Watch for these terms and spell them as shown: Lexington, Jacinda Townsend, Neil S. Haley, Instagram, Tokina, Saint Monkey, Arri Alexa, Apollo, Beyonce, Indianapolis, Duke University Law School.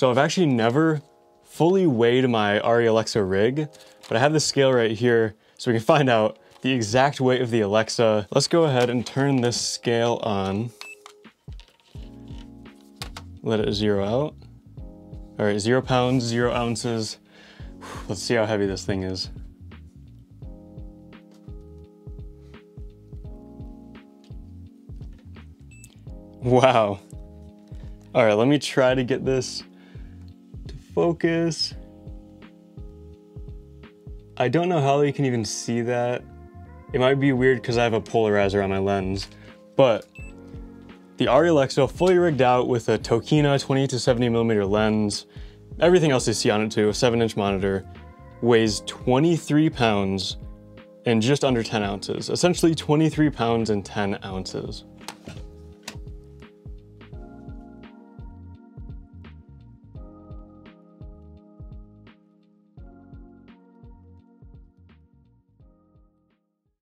So I've actually never fully weighed my Arri Alexa rig, but I have the scale right here so we can find out the exact weight of the Alexa. Let's go ahead and turn this scale on. Let it zero out. All right, 0 pounds, 0 ounces. Let's see how heavy this thing is. Wow. All right, let me try to get this to focus. I don't know how you can even see that. It might be weird because I have a polarizer on my lens, but the Arri Alexa fully rigged out with a Tokina 20 to 70 millimeter lens. Everything else you see on it too, a 7-inch monitor, weighs 23 pounds and just under 10 ounces, essentially 23 pounds and 10 ounces.